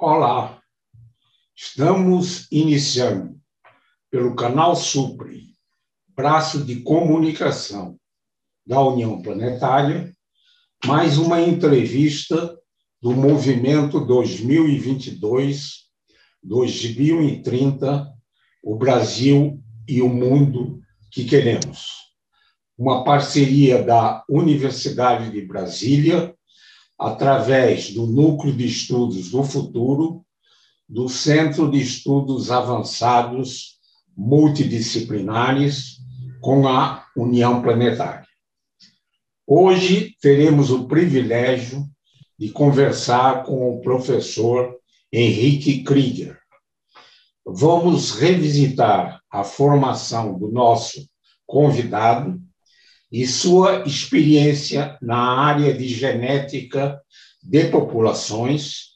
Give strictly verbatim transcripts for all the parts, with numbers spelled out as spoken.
Olá, estamos iniciando pelo canal SUPREN, braço de comunicação da UNIÃO PLANETÁRIA, mais uma entrevista do Movimento dois mil e vinte e dois a dois mil e trinta, o Brasil e o mundo que queremos. Uma parceria da Universidade de Brasília, através do Núcleo de Estudos do Futuro, do Centro de Estudos Avançados Multidisciplinares, com a UNIÃO PLANETÁRIA. Hoje teremos o privilégio de conversar com o professor Henrique Krieger. Vamos revisitar a formação do nosso convidado e sua experiência na área de genética de populações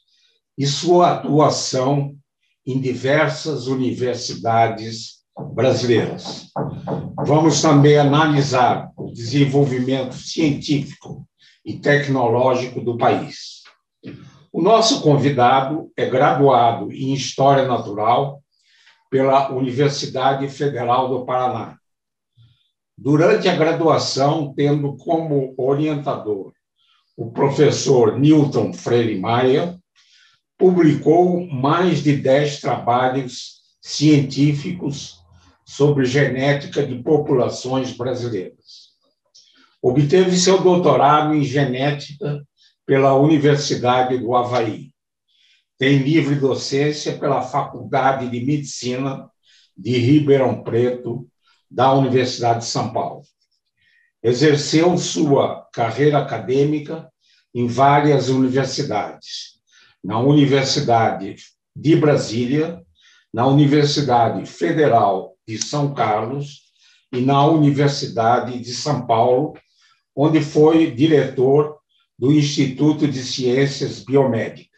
e sua atuação em diversas universidades brasileiras. Vamos também analisar o desenvolvimento científico e tecnológico do país. O nosso convidado é graduado em História Natural pela Universidade Federal do Paraná. Durante a graduação, tendo como orientador o professor Newton Freire-Maia, publicou mais de dez trabalhos científicos sobre genética de populações brasileiras. Obteve seu doutorado em genética pela Universidade do Havaí. Tem livre docência pela Faculdade de Medicina de Ribeirão Preto, da Universidade de São Paulo. Exerceu sua carreira acadêmica em várias universidades, na Universidade de Brasília, na Universidade Federal de São Carlos e na Universidade de São Paulo, onde foi diretor do Instituto de Ciências Biomédicas.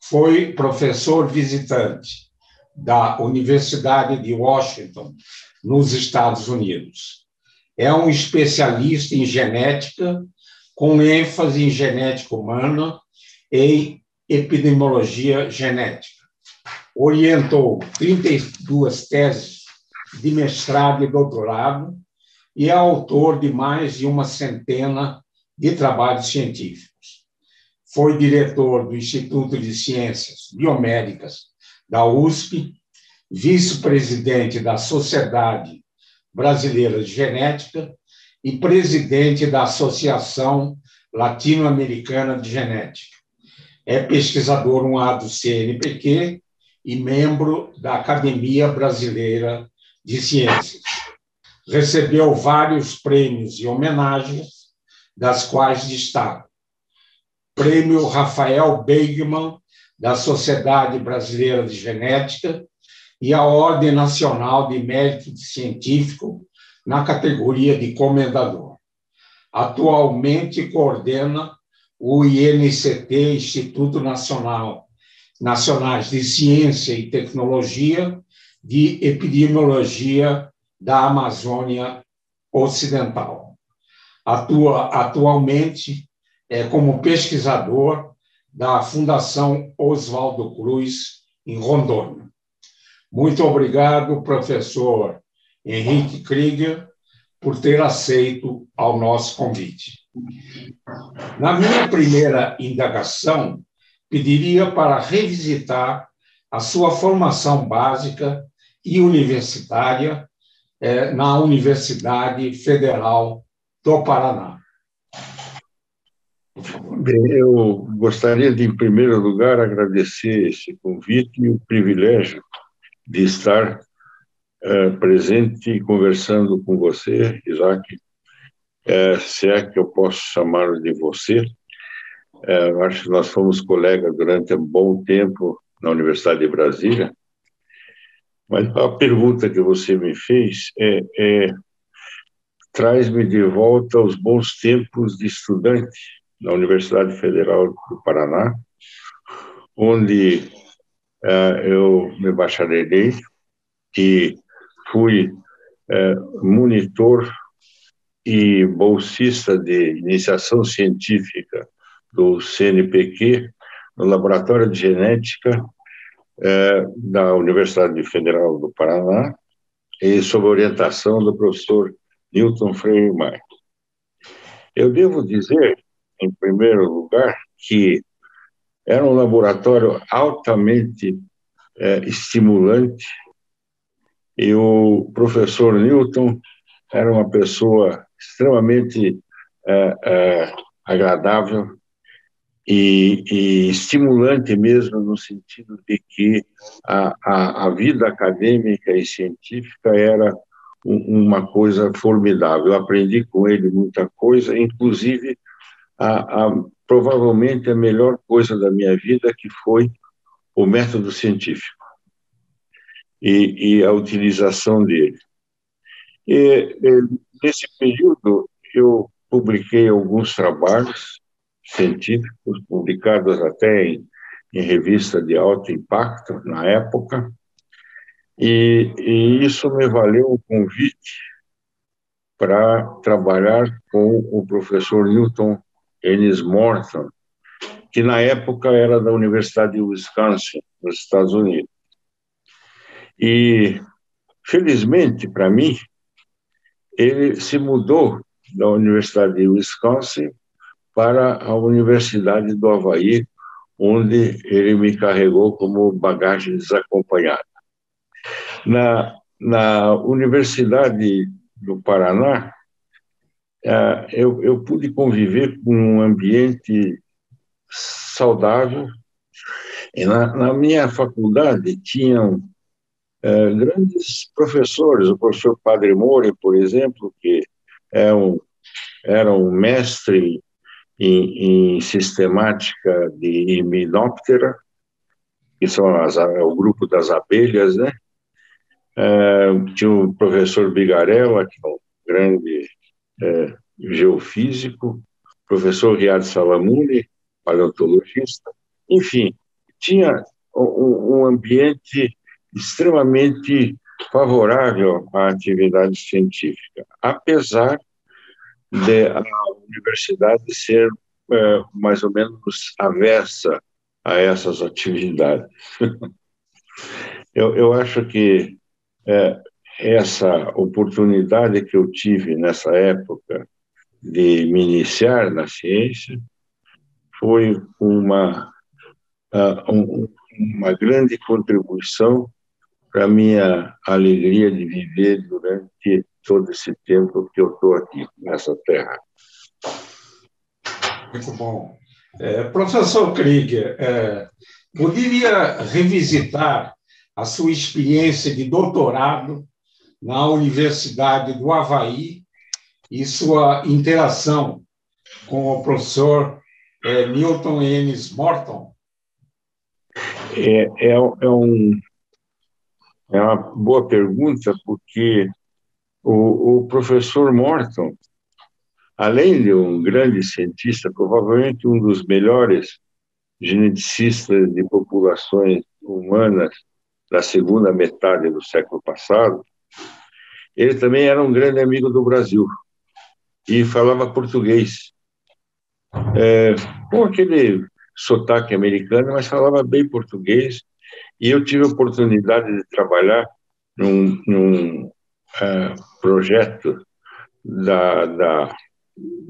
Foi professor visitante da Universidade de Washington, nos Estados Unidos. É um especialista em genética, com ênfase em genética humana e epidemiologia genética. Orientou trinta e duas teses de mestrado e doutorado e é autor de mais de uma centena de trabalhos científicos. Foi diretor do Instituto de Ciências Biomédicas da U S P, vice-presidente da Sociedade Brasileira de Genética e presidente da Associação Latino-Americana de Genética. É pesquisador honorário do C N P Q e membro da Academia Brasileira de Ciências. Recebeu vários prêmios e homenagens, das quais destaca Prêmio Rafael Bergman, da Sociedade Brasileira de Genética, e a Ordem Nacional de Mérito Científico na categoria de comendador. Atualmente coordena o I N C T, Instituto Nacional Nacionais de Ciência e Tecnologia de Epidemiologia da Amazônia Ocidental. Atua atualmente é, como pesquisador da Fundação Oswaldo Cruz, em Rondônia. Muito obrigado, professor Henrique Krieger, por ter aceito ao nosso convite. Na minha primeira indagação, pediria para revisitar a sua formação básica e universitária eh, na Universidade Federal do Paraná. Por favor. Eu gostaria de, em primeiro lugar, agradecer esse convite e o privilégio de estar uh, presente e conversando com você, Isaac, uh, se é que eu posso chamar de você. Uh, acho que nós fomos colegas durante um bom tempo na Universidade de Brasília, mas a pergunta que você me fez é, é traz-me de volta aos bons tempos de estudante na Universidade Federal do Paraná, onde Uh, eu me bacharelei e fui uh, monitor e bolsista de iniciação científica do C N P Q no Laboratório de Genética eh, da Universidade Federal do Paraná e sob orientação do professor Newton Freire-Maia. Eu devo dizer, em primeiro lugar, que era um laboratório altamente eh, estimulante e o professor Newton era uma pessoa extremamente eh, eh, agradável e, e estimulante mesmo, no sentido de que a, a, a vida acadêmica e científica era um, uma coisa formidável. Eu aprendi com ele muita coisa, inclusive a, a, provavelmente a melhor coisa da minha vida, que foi o método científico e, e a utilização dele. E, e, nesse período, eu publiquei alguns trabalhos científicos, publicados até em, em revista de alto impacto na época, e, e isso me valeu um convite para trabalhar com o professor Newton Ennis Morton, que na época era da Universidade de Wisconsin, nos Estados Unidos. E, felizmente para mim, ele se mudou da Universidade de Wisconsin para a Universidade do Havaí, onde ele me carregou como bagagem desacompanhada. Na, na Universidade do Paraná, eu, eu pude conviver com um ambiente saudável, e na, na minha faculdade tinham eh, grandes professores, o professor Padre More, por exemplo, que é um, era um mestre em, em sistemática de Hymenoptera, que são as, é o grupo das abelhas, né? É, tinha o professor Bigarella, que é um grande é, geofísico, professor Riad Salamuni, paleontologista, enfim, tinha um, um ambiente extremamente favorável à atividade científica, apesar de a universidade ser é, mais ou menos avessa a essas atividades. eu, eu acho que é, essa oportunidade que eu tive nessa época de me iniciar na ciência foi uma, uh, um, uma grande contribuição para a minha alegria de viver durante todo esse tempo que eu estou aqui nessa terra. Muito bom. É, professor Krieger, é, poderia revisitar a sua experiência de doutorado na Universidade do Havaí e sua interação com o professor é, Newton Ennis Morton? É, é, é um... É uma boa pergunta, porque o, o professor Morton, além de um grande cientista, provavelmente um dos melhores geneticistas de populações humanas da segunda metade do século passado, ele também era um grande amigo do Brasil e falava português. É, com aquele sotaque americano, mas falava bem português. E eu tive a oportunidade de trabalhar num, num uh, projeto da, da,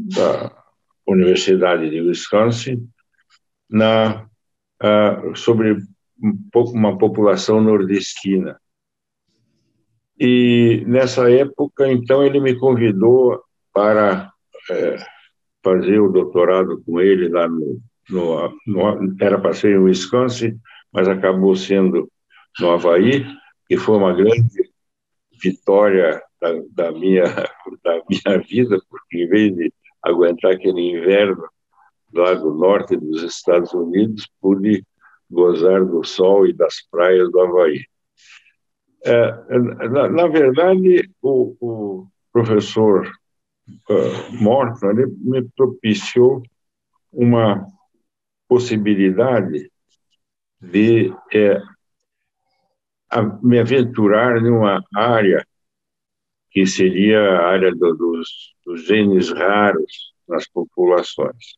da Universidade de Wisconsin na, uh, sobre um pouco uma população nordestina. E nessa época, então, ele me convidou para uh, fazer o doutorado com ele lá no... no, no era para ser em Wisconsin, mas acabou sendo no Havaí, que foi uma grande vitória da, da, minha, da minha vida, porque em vez de aguentar aquele inverno lá do norte dos Estados Unidos, pude gozar do sol e das praias do Havaí. É, na, na verdade, o, o professor uh, Morton me propiciou uma possibilidade de é, a, me aventurar numa área que seria a área do, dos, dos genes raros nas populações.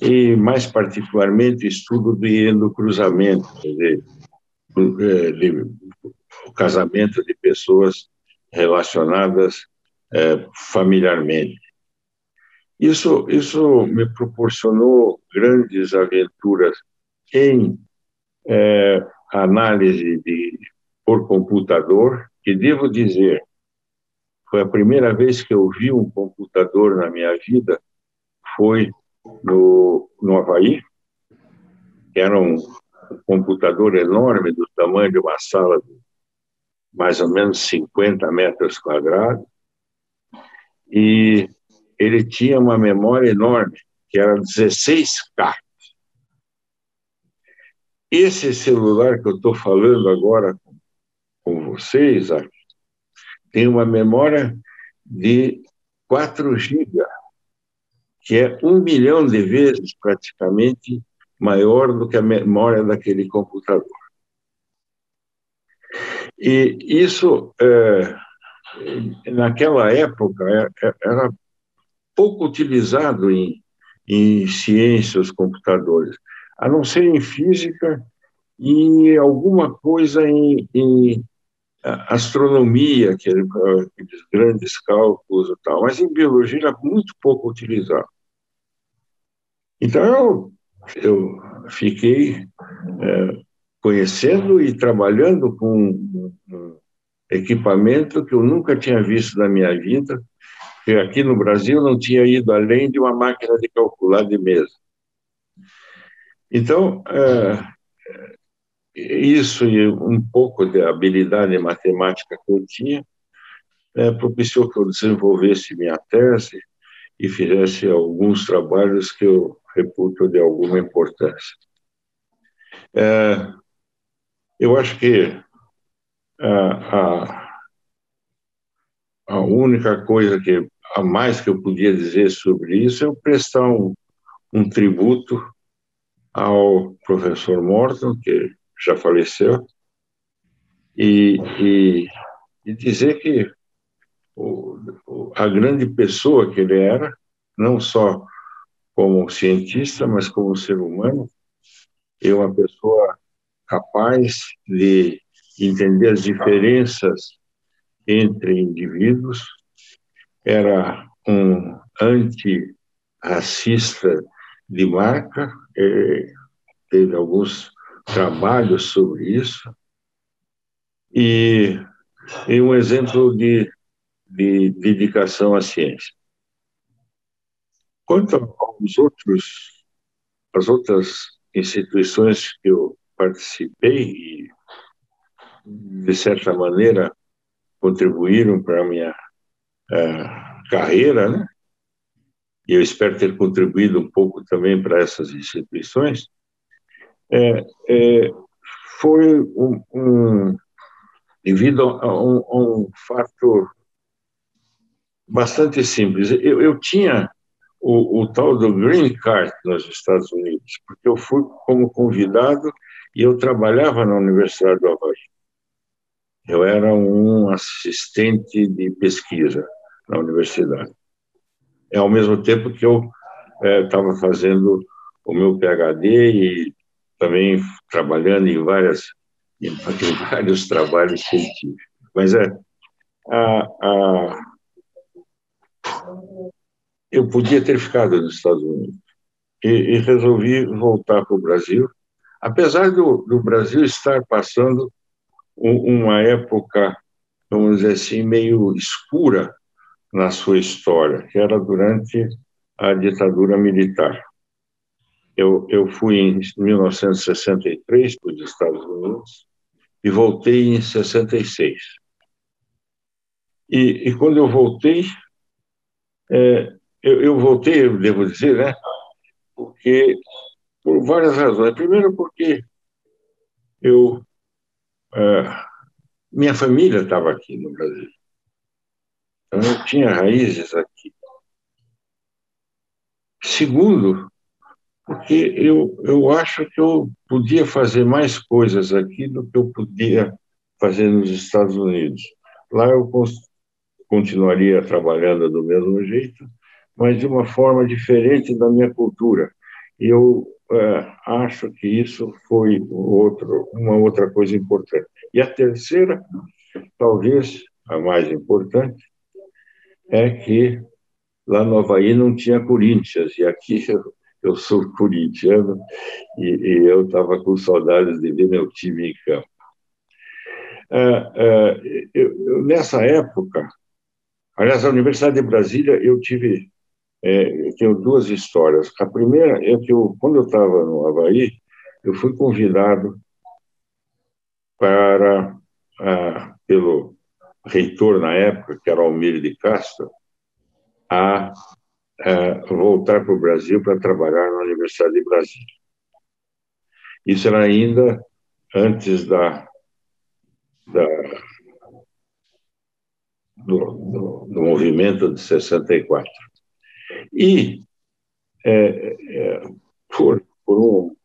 e, mais particularmente, estudo de endocruzamento, de, de, de, o casamento de pessoas relacionadas eh, familiarmente. Isso, isso me proporcionou grandes aventuras em eh, análise de, por computador, que devo dizer, foi a primeira vez que eu vi um computador na minha vida, foi no, no Havaí, que era um computador enorme, do tamanho de uma sala de mais ou menos cinquenta metros quadrados, e ele tinha uma memória enorme, que era dezesseis K. Esse celular que eu estou falando agora com, com vocês tem uma memória de quatro gigas, que é um milhão de vezes praticamente maior do que a memória daquele computador. E isso, é, naquela época, era, era pouco utilizado em, em ciência, os computadores, a não ser em física e alguma coisa em, em astronomia, aqueles grandes cálculos e tal, mas em biologia era muito pouco utilizado. Então, eu, eu fiquei é, conhecendo e trabalhando com um equipamento que eu nunca tinha visto na minha vida, que aqui no Brasil não tinha ido além de uma máquina de calcular de mesa. Então, é, isso e um pouco de habilidade matemática que eu tinha é, propiciou que eu desenvolvesse minha tese e fizesse alguns trabalhos que eu reputo de alguma importância. É, eu acho que a, a única coisa que a mais que eu podia dizer sobre isso é eu prestar um, um tributo ao professor Morton, que já faleceu, e, e, e dizer que o, o, a grande pessoa que ele era, não só como cientista, mas como ser humano, e uma pessoa capaz de entender as diferenças entre indivíduos, era um antirracista de marca, teve alguns trabalhos sobre isso, e, e um exemplo de, de dedicação à ciência. Quanto aos outros, as outras instituições que eu participei e, de certa maneira, contribuíram para a minha uh, carreira, né? E eu espero ter contribuído um pouco também para essas instituições, É, é, foi um, um, devido a um, a um fato bastante simples. Eu, eu tinha o, o tal do Green Card nos Estados Unidos, porque eu fui como convidado e eu trabalhava na Universidade do Havaí. Eu era um assistente de pesquisa na universidade. É ao mesmo tempo que eu estava é, fazendo o meu P H D e também trabalhando em, várias, em vários trabalhos científicos. Mas é, a, a, eu podia ter ficado nos Estados Unidos e, e resolvi voltar para o Brasil, apesar do, do Brasil estar passando um, uma época, vamos dizer assim, meio escura na sua história, que era durante a ditadura militar. Eu, eu fui em mil novecentos e sessenta e três para os Estados Unidos e voltei em sessenta e seis. E, e quando eu voltei, é, eu, eu voltei, eu devo dizer, né? Porque, por várias razões. Primeiro porque eu, é, minha família estava aqui no Brasil. Eu tinha raízes aqui. Segundo, porque eu, eu acho que eu podia fazer mais coisas aqui do que eu podia fazer nos Estados Unidos. Lá eu continuaria trabalhando do mesmo jeito, mas de uma forma diferente da minha cultura. Eu uh, acho que isso foi outro, uma outra coisa importante. E a terceira, talvez a mais importante, é que lá no Havaí não tinha Corinthians, e aqui eu, eu sou corintiano, e, e eu estava com saudades de ver meu time em campo. Uh, uh, eu, eu, nessa época, aliás, a Universidade de Brasília, eu tive... É, eu tenho duas histórias. A primeira é que, eu, quando eu estava no Havaí, eu fui convidado para, a, pelo reitor na época, que era Almir de Castro, a, a voltar para o Brasil para trabalhar na Universidade de Brasília. Isso era ainda antes da, da, do, do, do movimento de sessenta e quatro. E, é, é, por, por um,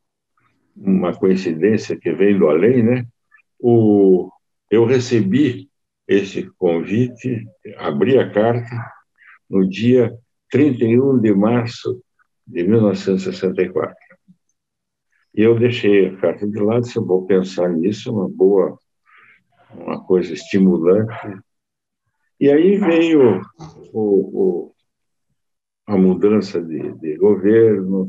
uma coincidência que vem do além, né, o, eu recebi esse convite, abri a carta, no dia trinta e um de março de mil novecentos e sessenta e quatro. E eu deixei a carta de lado, se eu vou pensar nisso, uma boa, uma coisa estimulante. E aí veio o... o a mudança de, de governo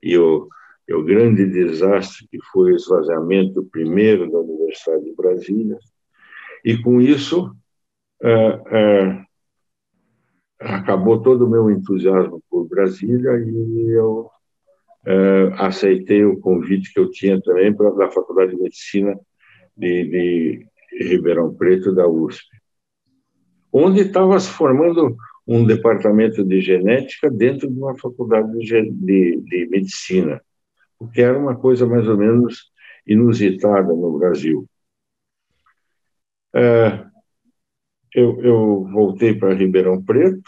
e o, e o grande desastre que foi o esvaziamento primeiro da Universidade de Brasília. E, com isso, é, é, acabou todo o meu entusiasmo por Brasília e eu é, aceitei o convite que eu tinha também para da Faculdade de Medicina de, de Ribeirão Preto, da U S P, onde estava se formando um departamento de genética dentro de uma faculdade de, de, de medicina, o que era uma coisa mais ou menos inusitada no Brasil. É, eu, eu voltei para Ribeirão Preto,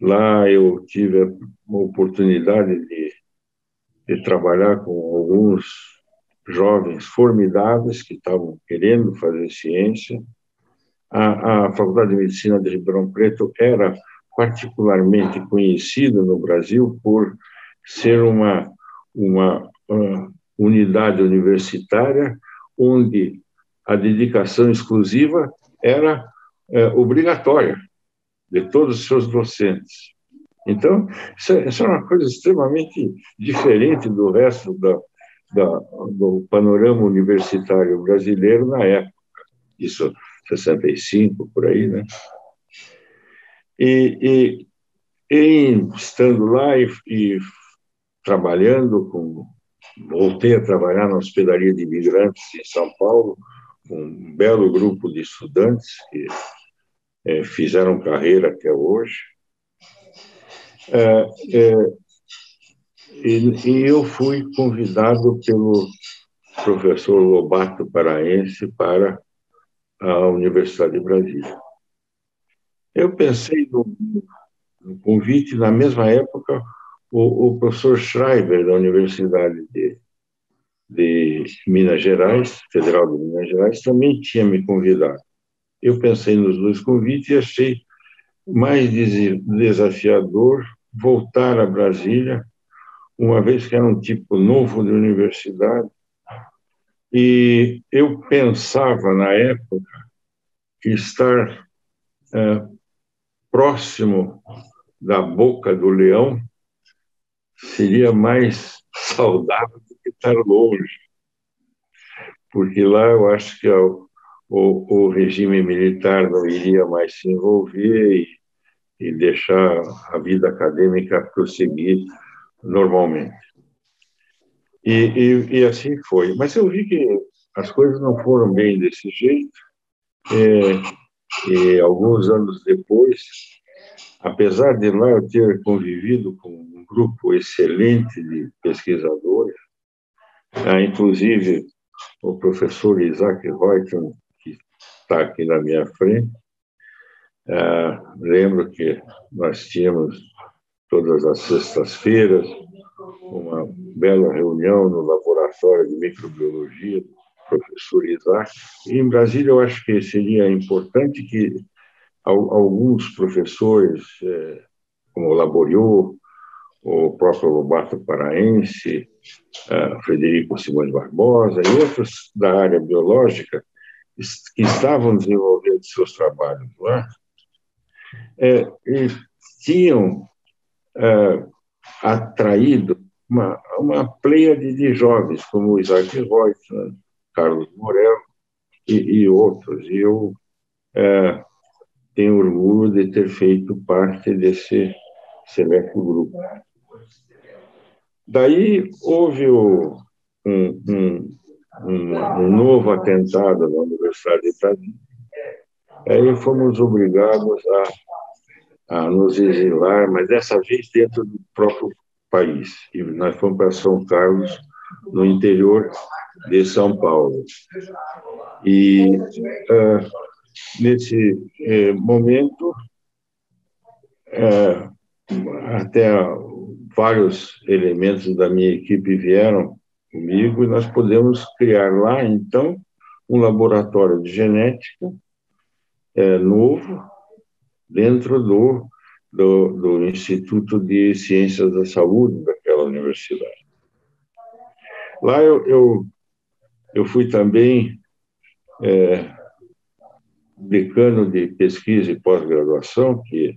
lá eu tive a oportunidade de, de trabalhar com alguns jovens formidáveis que estavam querendo fazer ciência. A, a Faculdade de Medicina de Ribeirão Preto era particularmente conhecida no Brasil por ser uma, uma, uma unidade universitária onde a dedicação exclusiva era é, obrigatória de todos os seus docentes. Então, isso, isso é uma coisa extremamente diferente do resto da, da, do panorama universitário brasileiro na época. Isso... sessenta e cinco, por aí, né? E, e, e estando lá e, e trabalhando, com, voltei a trabalhar na hospedaria de imigrantes em São Paulo, com um belo grupo de estudantes que é, fizeram carreira até hoje. É, é, e, e eu fui convidado pelo professor Lobato Paraense para à Universidade de Brasília. Eu pensei no, no convite, na mesma época, o, o professor Schreiber, da Universidade de, de Minas Gerais, Federal de Minas Gerais, também tinha me convidado. Eu pensei nos dois convites e achei mais desafiador voltar a Brasília, uma vez que era um tipo novo de universidade. E eu pensava, na época, que estar é, próximo da boca do leão seria mais saudável do que estar longe, porque lá eu acho que o, o, o regime militar não iria mais se envolver e, e deixar a vida acadêmica prosseguir normalmente. E, e, e assim foi. Mas eu vi que as coisas não foram bem desse jeito. É, e alguns anos depois, apesar de lá eu ter convivido com um grupo excelente de pesquisadores, ah, inclusive o professor Isaac Reutemann, que está aqui na minha frente, ah, lembro que nós tínhamos todas as sextas-feiras uma bela reunião no laboratório de microbiologia do professor Isaac. E em Brasília, eu acho que seria importante que alguns professores, como Laboriou, o próprio Lobato Paraense, Frederico Simões Barbosa e outros da área biológica que estavam desenvolvendo seus trabalhos lá, é, tinham é, atraído uma, uma pleiade de jovens, como Isaac Reutemann, Carlos Morel e, e outros. E eu é, tenho orgulho de ter feito parte desse seleto grupo. Daí houve o, um, um, um novo atentado na Universidade de Brasília. Aí fomos obrigados a, a nos exilar, mas dessa vez dentro do próprio país. E nós fomos para São Carlos, no interior de São Paulo. E ah, nesse eh, momento, ah, até vários elementos da minha equipe vieram comigo e nós podemos criar lá, então, um laboratório de genética é, novo dentro do, do, do Instituto de Ciências da Saúde daquela universidade. Lá eu, eu, eu fui também é, decano de pesquisa e pós-graduação, que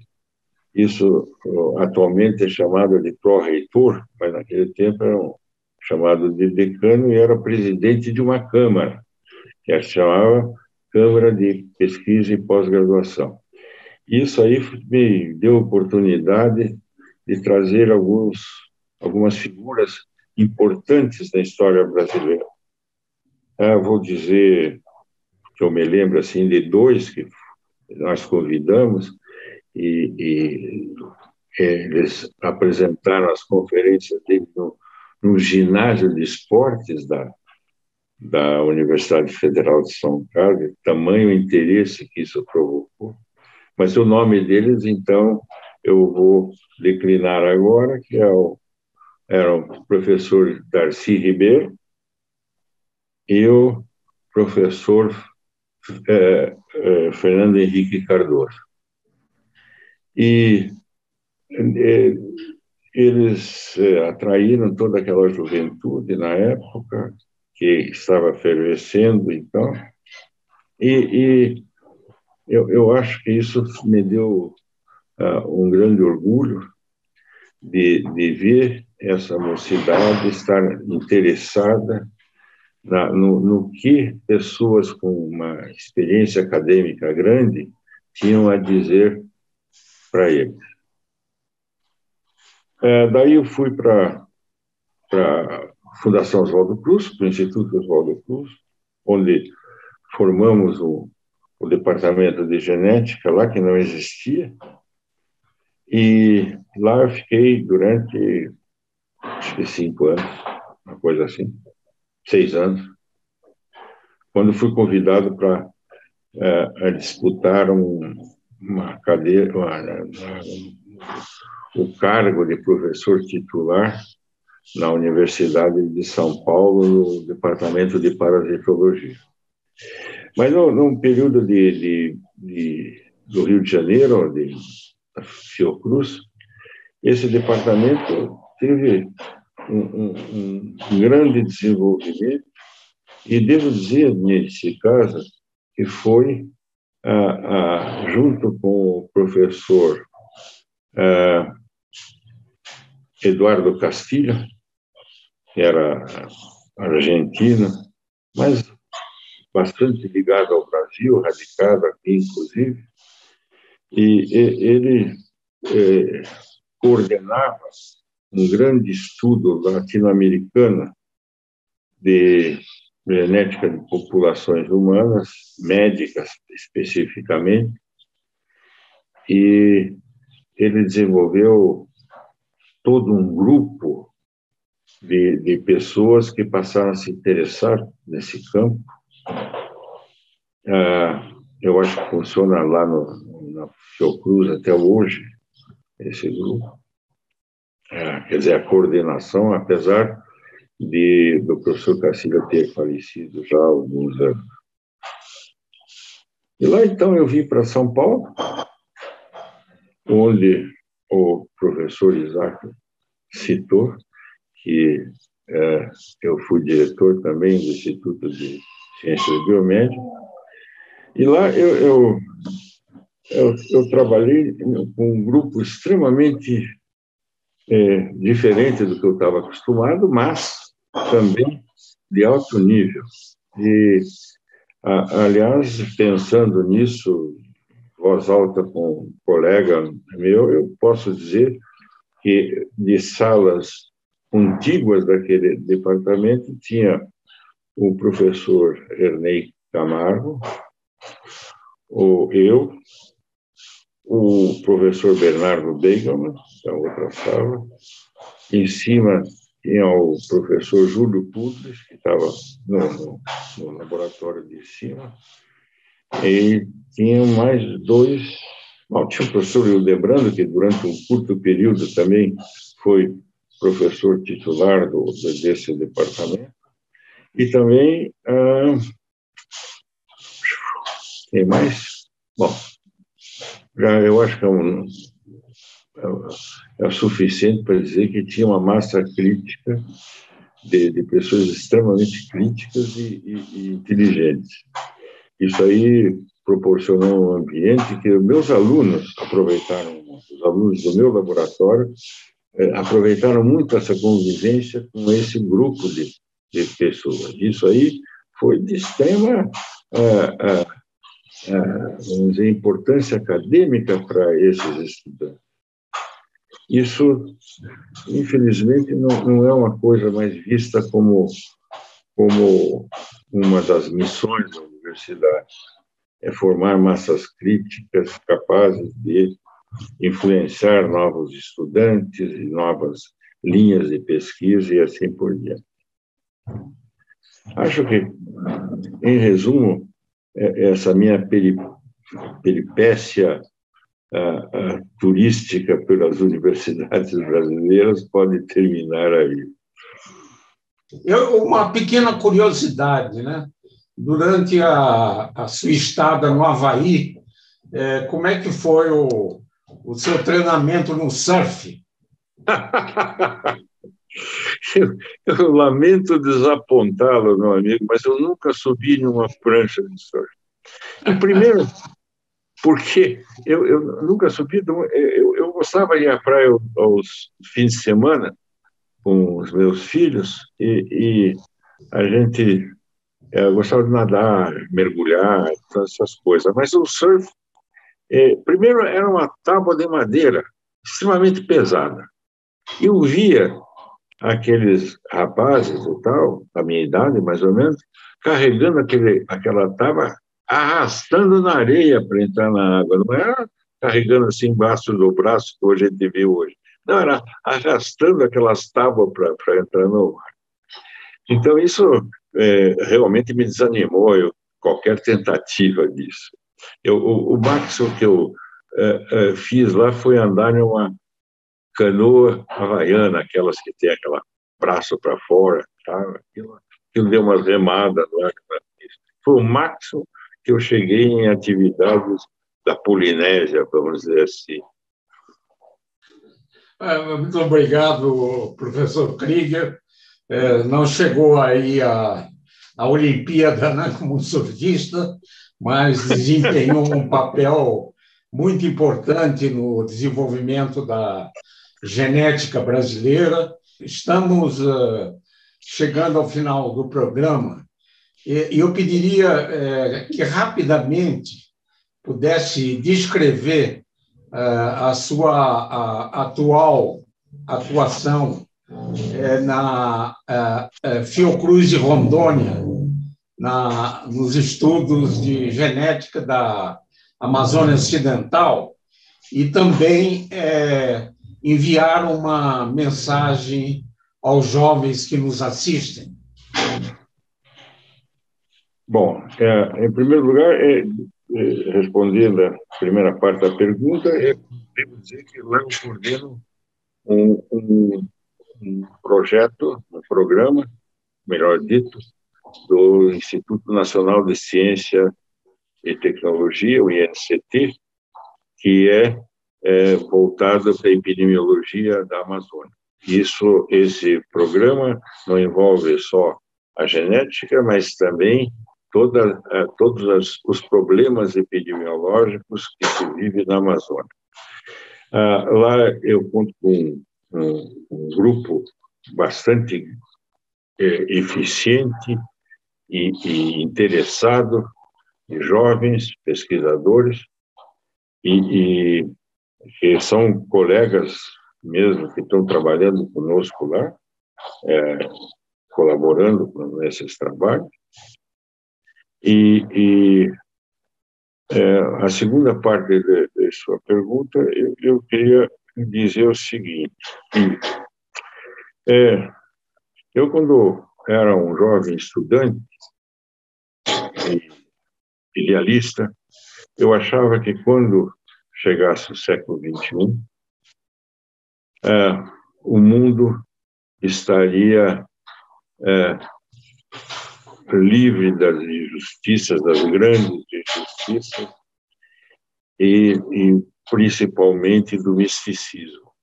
isso atualmente é chamado de pró-reitor, mas naquele tempo era um, chamado de decano, e era presidente de uma câmara, que a chamava Câmara de Pesquisa e Pós-Graduação. Isso aí me deu oportunidade de trazer alguns, algumas figuras importantes da história brasileira. Eu vou dizer, que eu me lembro assim, de dois que nós convidamos, E, e eles apresentaram as conferências dele no, no ginásio de esportes da, da Universidade Federal de São Carlos, tamanho interesse que isso provocou. Mas o nome deles, então, eu vou declinar agora, que é o, era o professor Darcy Ribeiro e o professor é, é, Fernando Henrique Cardoso. E eh, eles eh, atraíram toda aquela juventude na época, que estava fervescendo, então, e, e eu, eu acho que isso me deu uh, um grande orgulho de, de ver essa mocidade estar interessada na, no, no que pessoas com uma experiência acadêmica grande tinham a dizer para ele. É, daí eu fui para a Fundação Oswaldo Cruz, para o Instituto Oswaldo Cruz, onde formamos o, o Departamento de Genética, lá que não existia, e lá eu fiquei durante, acho que cinco anos, uma coisa assim, seis anos, quando fui convidado para é, disputar um Uma cadeira, uma, uma, o cargo de professor titular na Universidade de São Paulo, no Departamento de Parasitologia. Mas, no, num período de, de, de, do Rio de Janeiro, de Fiocruz, esse departamento teve um, um, um grande desenvolvimento, e devo dizer, nesse caso, que foi Ah, ah, junto com o professor ah, Eduardo Castilho, que era argentino, mas bastante ligado ao Brasil, radicado aqui, inclusive, e, e ele eh, coordenava um grande estudo latino-americano de genética de populações humanas, médicas especificamente, e ele desenvolveu todo um grupo de, de pessoas que passaram a se interessar nesse campo. Ah, eu acho que funciona lá no, na Fiocruz até hoje, esse grupo. Ah, quer dizer, a coordenação, apesar De, do professor Castilho ter falecido já há alguns anos. E lá, então, eu vim para São Paulo, onde o professor Isaac citou, que é, eu fui diretor também do Instituto de Ciências Biomédicas, e lá eu, eu, eu, eu trabalhei com um grupo extremamente é, diferente do que eu estava acostumado, mas também de alto nível. E, a, aliás, pensando nisso, voz alta com um colega meu, eu posso dizer que de salas contíguas daquele departamento tinha o professor Ernei Camargo, o, eu, o professor Bernardo Beigelman, da outra sala, em cima tinha o professor Júlio Pudres, que estava no, no, no laboratório de cima, e tinha mais dois... Bom, tinha o professor Hildebrando, que durante um curto período também foi professor titular do, desse departamento, e também... Ah, tem mais? Bom, já eu acho que é um... é suficiente para dizer que tinha uma massa crítica de, de pessoas extremamente críticas e, e, e inteligentes. Isso aí proporcionou um ambiente que meus alunos aproveitaram, os alunos do meu laboratório eh, aproveitaram muito essa convivência com esse grupo de, de pessoas. Isso aí foi de extrema ah, ah, ah, vamos dizer, importância acadêmica para esses estudantes. Isso, infelizmente, não, não é uma coisa mais vista como, como uma das missões da universidade. É formar massas críticas capazes de influenciar novos estudantes e novas linhas de pesquisa e assim por diante. Acho que, em resumo, essa minha peri, peripécia A, a turística pelas universidades brasileiras pode terminar aí. Eu, uma pequena curiosidade, né? Durante a, a sua estada no Havaí, é, como é que foi o, o seu treinamento no surf? eu, eu lamento desapontá-lo, meu amigo, mas eu nunca subi numa prancha de surf. E primeiro... porque eu, eu nunca subi, eu, eu gostava de ir à praia aos fins de semana com os meus filhos e, e a gente gostava de nadar, mergulhar, essas coisas. Mas o surf, é, primeiro, era uma tábua de madeira extremamente pesada. Eu via aqueles rapazes e tal, da minha idade mais ou menos, carregando aquele, aquela tábua, arrastando na areia para entrar na água, não era carregando assim embaixo do braço, que hoje a gente vê hoje. Não, era arrastando aquelas tábuas para entrar no mar. Então, isso é, realmente me desanimou, eu, qualquer tentativa disso. Eu, o, o máximo que eu é, é, fiz lá foi andar em uma canoa havaiana, aquelas que tem aquele braço para fora, tá? aquilo, aquilo deu umas remadas lá. Foi o máximo que eu cheguei em atividades da Polinésia, vamos dizer assim. Muito obrigado, professor Krieger. Não chegou aí a, a Olimpíada, né, como surfista, mas desempenhou um papel muito importante no desenvolvimento da genética brasileira. Estamos chegando ao final do programa. Eu pediria que rapidamente pudesse descrever a sua atual atuação na Fiocruz de Rondônia, na, nos estudos de genética da Amazônia Ocidental, e também enviar uma mensagem aos jovens que nos assistem. Bom, é, em primeiro lugar, é, é, respondendo a primeira parte da pergunta, é, devo dizer que lá eu coordeno um, um, um projeto, um programa, melhor dito, do Instituto Nacional de Ciência e Tecnologia, o I N C T, que é, é voltado para a epidemiologia da Amazônia. Isso, esse programa não envolve só a genética, mas também toda, todos as, os problemas epidemiológicos que se vive na Amazônia. Ah, lá eu conto com um, um grupo bastante é, eficiente e, e interessado, de jovens pesquisadores, e, e que são colegas mesmo que estão trabalhando conosco lá, é, colaborando nesses trabalhos. E, e é, a segunda parte de, de sua pergunta, eu, eu queria dizer o seguinte, que, é, eu, quando era um jovem estudante, idealista, eu achava que quando chegasse o século vinte e um, Uh, o mundo estaria uh, livre das injustiças, das grandes injustiças, e, e principalmente do misticismo.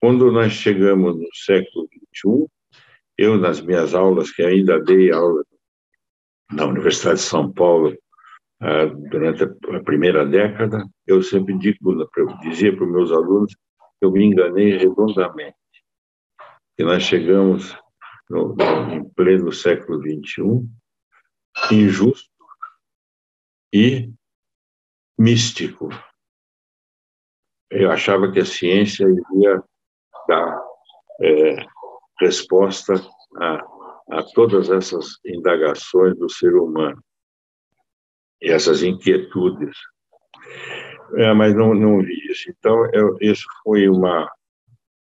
Quando nós chegamos no século vinte e um, eu, nas minhas aulas, que ainda dei aula na Universidade de São Paulo, Uh, durante a primeira década, eu sempre digo, eu dizia para os meus alunos, eu me enganei redondamente. E nós chegamos no, no, em pleno século vinte e um, injusto e místico. Eu achava que a ciência iria dar é, resposta a, a todas essas indagações do ser humano. E essas inquietudes. É, mas não, não vi isso. Então, eu, isso foi uma,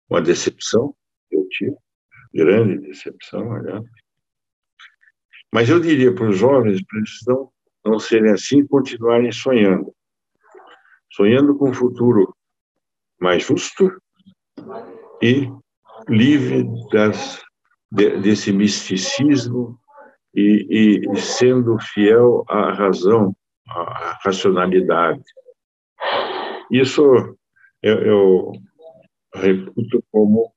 uma decepção que eu tive, grande decepção, aliás. Mas eu diria para os jovens, para eles não, não serem assim, continuarem sonhando. Sonhando com um futuro mais justo e livre das, de, desse misticismo, E, e sendo fiel à razão, à racionalidade. Isso eu, eu reputo como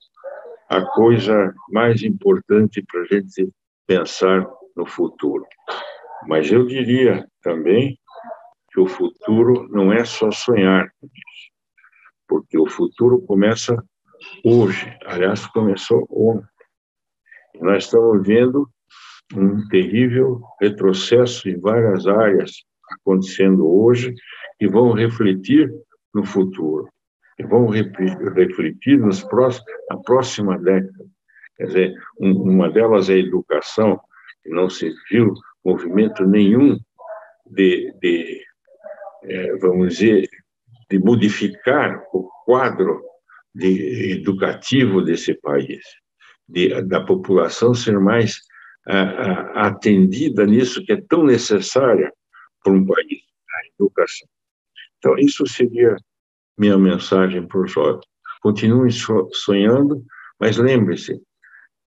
a coisa mais importante para a gente pensar no futuro. Mas eu diria também que o futuro não é só sonhar, porque o futuro começa hoje, aliás, começou ontem. E nós estamos vendo um terrível retrocesso em várias áreas acontecendo hoje e vão refletir no futuro, e vão refletir nos próximos, na próxima década. Quer dizer, um, uma delas é a educação, que não se viu movimento nenhum de, de é, vamos dizer, de modificar o quadro de, educativo desse país, de, da população ser mais atendida nisso que é tão necessária para um país, a educação. Então, isso seria minha mensagem para os jovens. Continuem sonhando, mas lembre-se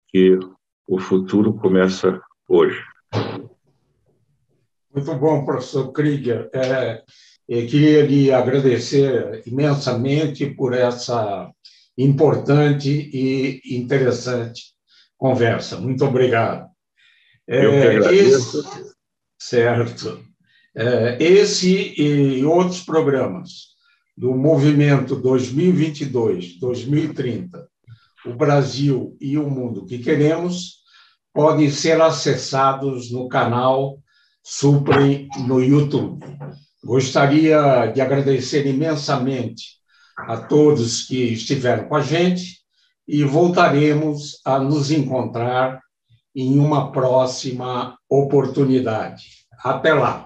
que o futuro começa hoje. Muito bom, professor Krieger. É, eu queria lhe agradecer imensamente por essa importante e interessante conversa. Muito obrigado. Eu que agradeço. Esse, certo. Esse e outros programas do Movimento dois mil e vinte e dois a dois mil e trinta, o Brasil e o Mundo que Queremos, podem ser acessados no canal SUPREN no YouTube. Gostaria de agradecer imensamente a todos que estiveram com a gente e voltaremos a nos encontrar em uma próxima oportunidade. Até lá!